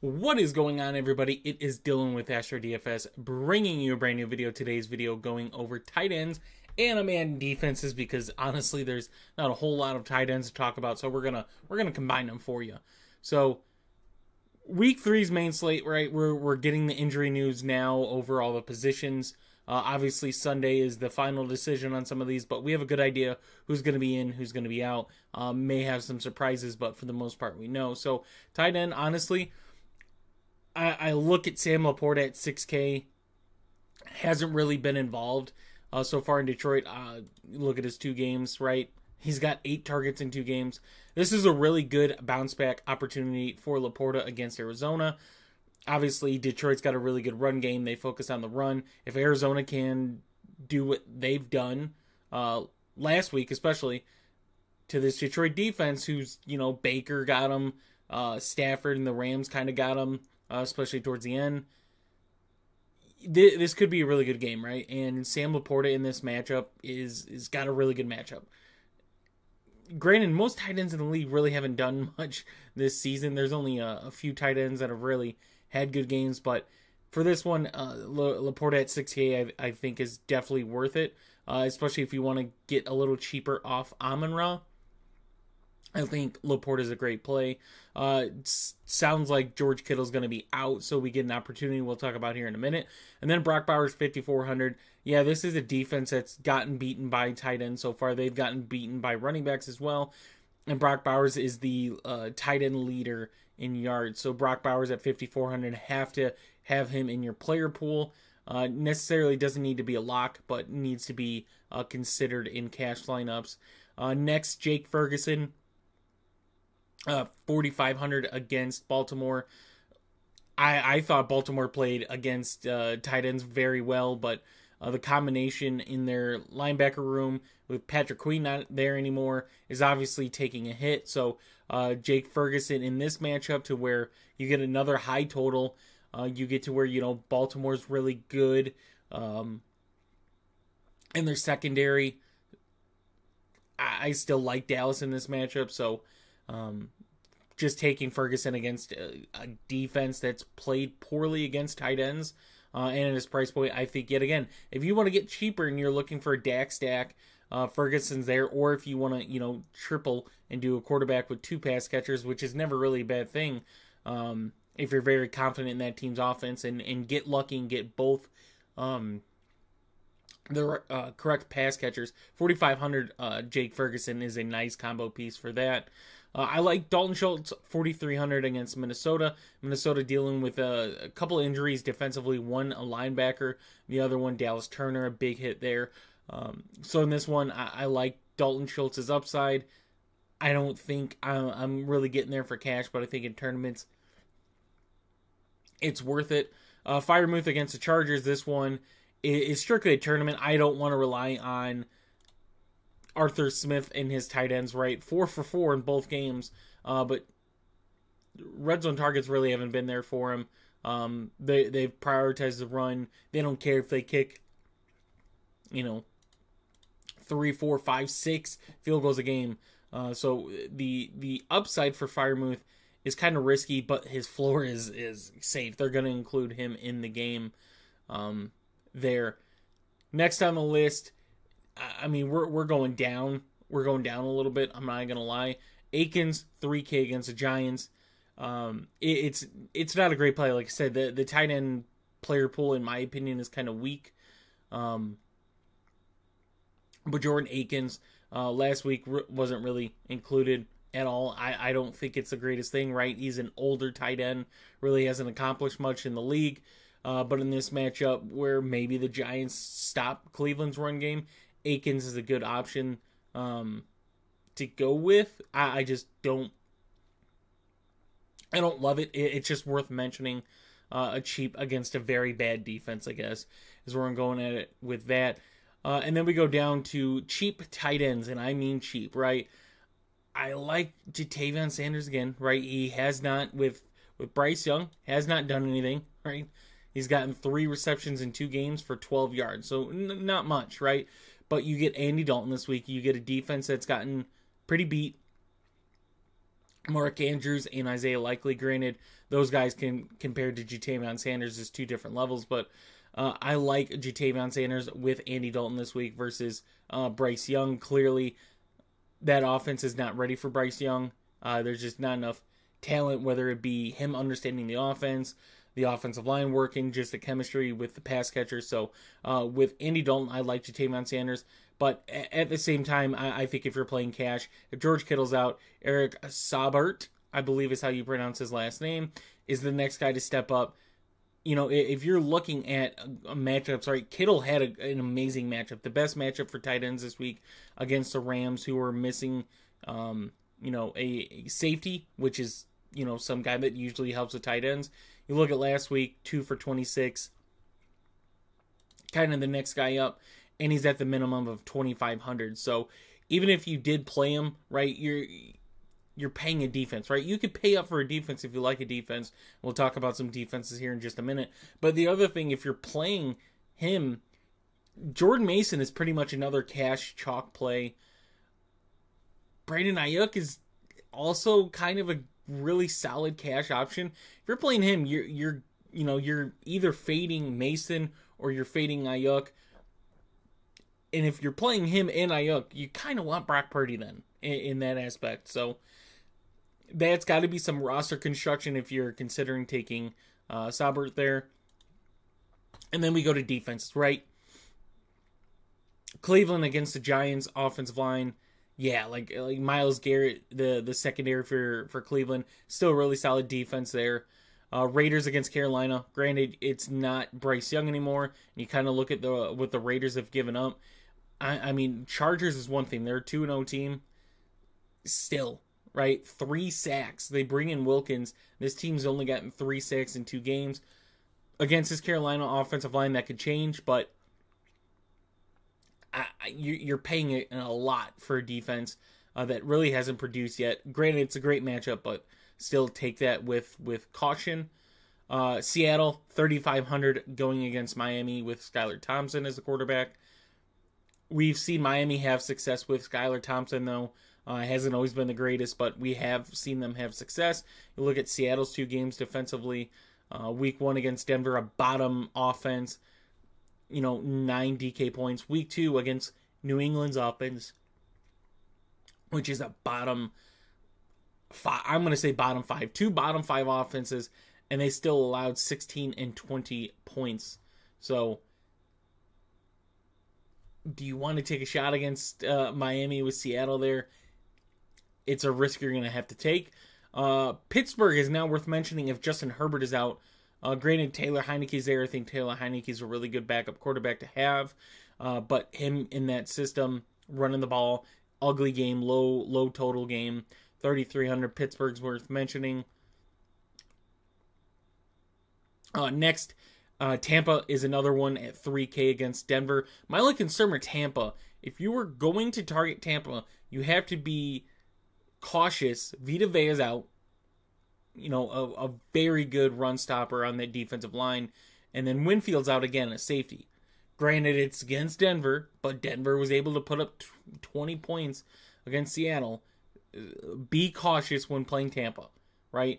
What is going on, everybody? It is Dylan with Astro DFS bringing you a brand new video. Today's video going over tight ends and man defenses, because honestly there's not a whole lot of tight ends to talk about, so we're gonna combine them for you. So week three's main slate, right? We're getting the injury news now over all the positions. Obviously Sunday is the final decision on some of these, but we have a good idea who's going to be in, who's going to be out. May have some surprises, but for the most part we know. So tight end, honestly, I look at Sam Laporta at 6K. Hasn't really been involved so far in Detroit. Look at his two games, right? He's got 8 targets in 2 games. This is a really good bounce-back opportunity for Laporta against Arizona. Obviously, Detroit's got a really good run game. They focus on the run. If Arizona can do what they've done last week, especially, to this Detroit defense, who's, you know, Baker got him, Stafford and the Rams kind of got him. Especially towards the end, this could be a really good game, right? And Sam Laporta in this matchup is got a really good matchup. Granted, most tight ends in the league really haven't done much this season. There's only a few tight ends that have really had good games, but for this one, Laporta at 6K I think is definitely worth it, especially if you want to get a little cheaper off Amon-Ra. I think Laporta is a great play. Sounds like George Kittle's going to be out, so we get an opportunity we'll talk about here in a minute. And then Brock Bowers, 5,400. Yeah, this is a defense that's gotten beaten by tight ends so far. They've gotten beaten by running backs as well. And Brock Bowers is the tight end leader in yards. So Brock Bowers at 5,400, have to have him in your player pool. Necessarily doesn't need to be a lock, but needs to be considered in cash lineups. Next, Jake Ferguson. 4,500 against Baltimore. I thought Baltimore played against tight ends very well, but the combination in their linebacker room with Patrick Queen not there anymore is obviously taking a hit. So Jake Ferguson in this matchup, to where you get another high total, you get to where, you know, Baltimore's really good in their secondary. I still like Dallas in this matchup, so just taking Ferguson against a defense that's played poorly against tight ends, and at his price point, I think, yet again, if you want to get cheaper and you're looking for a Dak stack, Ferguson's there. Or if you want to, you know, triple and do a quarterback with 2 pass catchers, which is never really a bad thing, if you're very confident in that team's offense, and get lucky and get both the correct pass catchers. 4,500 Jake Ferguson is a nice combo piece for that. I like Dalton Schultz, 4,300 against Minnesota. Minnesota dealing with a couple of injuries defensively, one a linebacker, the other one Dallas Turner, a big hit there. So in this one, I like Dalton Schultz's upside. I don't think I'm really getting there for cash, but I think in tournaments it's worth it. Freiermuth against the Chargers, this one is strictly a tournament. I don't want to rely on Arthur Smith and his tight ends, right? 4 for 4 in both games, but red zone targets really haven't been there for him. They've prioritized the run. They don't care if they kick, you know, 3, 4, 5, 6 field goals a game. So the upside for Freiermuth is kind of risky, but his floor is safe. They're going to include him in the game there. Next on the list, I mean, we're going down. We're going down a little bit. I'm not gonna lie. Akins, 3K against the Giants. It's not a great play. Like I said, the tight end player pool, in my opinion, is kind of weak. But Jordan Akins last week wasn't really included at all. I don't think it's the greatest thing, right? He's an older tight end. Really hasn't accomplished much in the league. But in this matchup, where maybe the Giants stop Cleveland's run game, Akins is a good option to go with. I just don't. I don't love it. It's just worth mentioning, a cheap against a very bad defense, I guess, is where I'm going at it with that. And then we go down to cheap tight ends, and I mean cheap, right? I like Ja'Tavion Sanders again, right? He has not, with Bryce Young, has not done anything, right? He's gotten 3 receptions in 2 games for 12 yards, so not much, right? But you get Andy Dalton this week. You get a defense that's gotten pretty beat. Mark Andrews and Isaiah Likely, granted, those guys can compared to Ja'Tavion Sanders is two different levels. But I like Ja'Tavion Sanders with Andy Dalton this week versus Bryce Young. Clearly, that offense is not ready for Bryce Young. There's just not enough talent, whether it be him understanding the offense, the offensive line working, just the chemistry with the pass catcher. So with Andy Dalton, I like Ja'Tavion Sanders. But at the same time, I think if you're playing cash, if George Kittle's out, Eric Saubert, I believe is how you pronounce his last name, is the next guy to step up. You know, if you're looking at matchups, right, Kittle had an amazing matchup, the best matchup for tight ends this week against the Rams, who were missing, you know, a safety, which is, you know, some guy that usually helps with tight ends. You look at last week, 2 for 26, kind of the next guy up, and he's at the minimum of 2,500. So even if you did play him, right, you're paying a defense, right? You could pay up for a defense if you like a defense. We'll talk about some defenses here in just a minute. But the other thing, if you're playing him, Jordan Mason is pretty much another cash chalk play. Brandon Aiyuk is also kind of a really solid cash option. If you're playing him, you're either fading Mason or you're fading Aiyuk. And if you're playing him and Aiyuk, you kind of want Brock Purdy then in that aspect. So that's got to be some roster construction if you're considering taking Saubert there. And then we go to defense, right? Cleveland against the Giants offensive line. Yeah, like Myles Garrett, the secondary for Cleveland, still really solid defense there. Raiders against Carolina. Granted, it's not Bryce Young anymore. And you kind of look at what the Raiders have given up. I mean, Chargers is one thing. They're a 2-0 team. Still, right? 3 sacks. They bring in Wilkins. This team's only gotten 3 sacks in 2 games. Against this Carolina offensive line, that could change, but you're paying it a lot for a defense that really hasn't produced yet. Granted, it's a great matchup, but still take that with caution. Seattle, 3,500 going against Miami with Skylar Thompson as the quarterback. We've seen Miami have success with Skylar Thompson, though. Hasn't always been the greatest, but we have seen them have success. You look at Seattle's 2 games defensively. Week 1 against Denver, a bottom offense. You know, 9 DK points. Week 2 against New England's offense, which is a bottom 5. I'm going to say bottom 5. 2 bottom 5 offenses, and they still allowed 16 and 20 points. So, do you want to take a shot against Miami with Seattle there? It's a risk you're going to have to take. Pittsburgh is now worth mentioning if Justin Herbert is out. Granted, Taylor Heineke's there. I think Taylor Heineke's a really good backup quarterback to have. But him in that system, running the ball, ugly game, low total game, 3,300. Pittsburgh's worth mentioning. Next, Tampa is another one at 3K against Denver. My only concern with Tampa, if you were going to target Tampa, you have to be cautious. Vita Vea is out. You know, a very good run stopper on that defensive line. And then Winfield's out again, a safety. Granted, it's against Denver, but Denver was able to put up 20 points against Seattle. Be cautious when playing Tampa, right?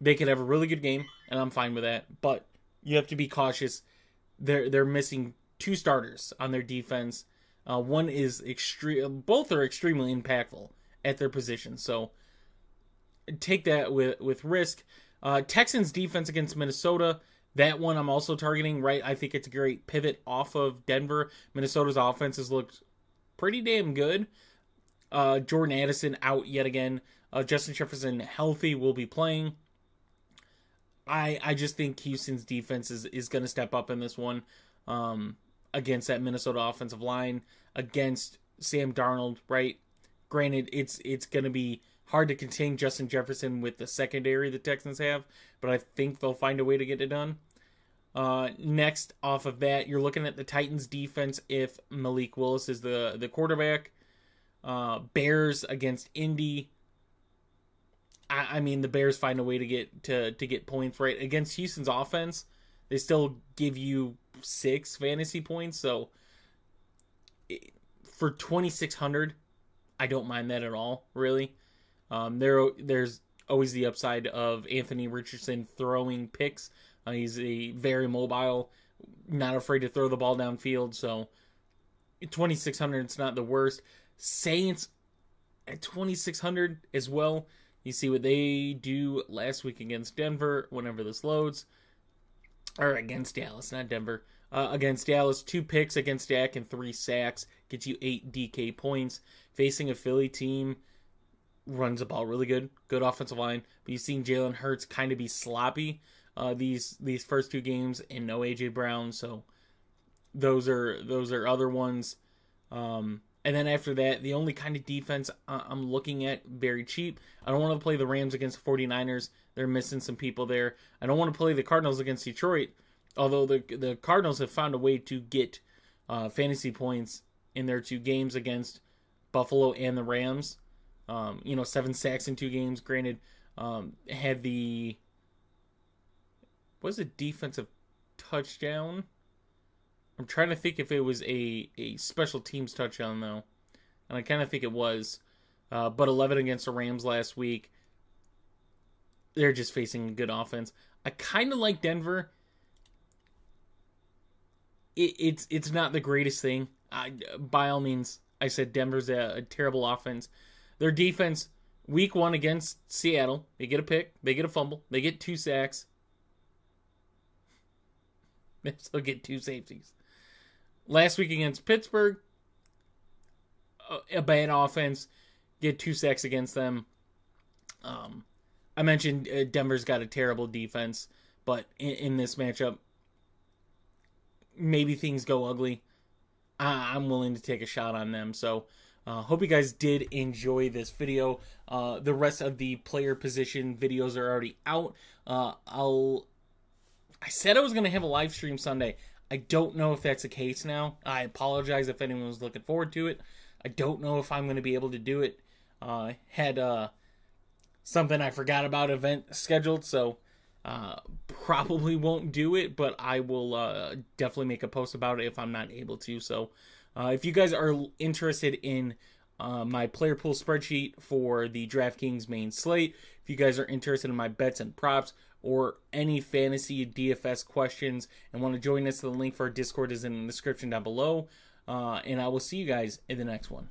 They could have a really good game, and I'm fine with that. But you have to be cautious. They're missing 2 starters on their defense. One is extreme. Both are extremely impactful at their position. So take that with risk. Texans defense against Minnesota. That one I'm also targeting, right? I think it's a great pivot off of Denver. Minnesota's offense has looked pretty damn good. Jordan Addison out yet again. Justin Jefferson healthy will be playing. I just think Houston's defense is going to step up in this one against that Minnesota offensive line, against Sam Darnold, right? Granted, it's going to be hard to contain Justin Jefferson with the secondary the Texans have, but I think they'll find a way to get it done. Next, off of that, you're looking at the Titans defense if Malik Willis is the quarterback. Bears against Indy. I mean, the Bears find a way to get points, right? Against Houston's offense, they still give you 6 fantasy points. So for 2,600, I don't mind that at all, really. There's always the upside of Anthony Richardson throwing picks. He's a very mobile, not afraid to throw the ball downfield, so 2,600 is not the worst. Saints at 2,600 as well. You see what they do last week against Denver, whenever this loads. Or against Dallas, not Denver. Against Dallas, 2 picks against Dak and 3 sacks. Gets you 8 DK points. Facing a Philly team, runs the ball really good. Good offensive line. But you've seen Jalen Hurts kind of be sloppy these first 2 games, and no A.J. Brown. So those are other ones. And then after that, the only kind of defense I'm looking at, very cheap. I don't want to play the Rams against the 49ers. They're missing some people there. I don't want to play the Cardinals against Detroit, although the Cardinals have found a way to get fantasy points in their 2 games against Buffalo and the Rams. 7 sacks in 2 games. Granted, had the... was it defensive touchdown? I'm trying to think if it was a special teams touchdown, though. And I kind of think it was. But 11 against the Rams last week. They're just facing a good offense. I kind of like Denver. It's not the greatest thing. By all means, I said Denver's a terrible offense. Their defense, week 1 against Seattle, they get a pick, they get a fumble, they get 2 sacks. They still get 2 safeties. Last week against Pittsburgh, a bad offense, get 2 sacks against them. I mentioned Denver's got a terrible defense, but in this matchup, maybe things go ugly. I'm willing to take a shot on them. So, hope you guys did enjoy this video. The rest of the player position videos are already out. I said I was going to have a live stream Sunday. I don't know if that's the case now. I apologize if anyone was looking forward to it. I don't know if I'm going to be able to do it. I had something I forgot about event scheduled, so probably won't do it, but I will definitely make a post about it if I'm not able to. So if you guys are interested in my player pool spreadsheet for the DraftKings main slate, if you guys are interested in my bets and props, or any fantasy DFS questions and want to join us, the link for our Discord is in the description down below. And I will see you guys in the next one.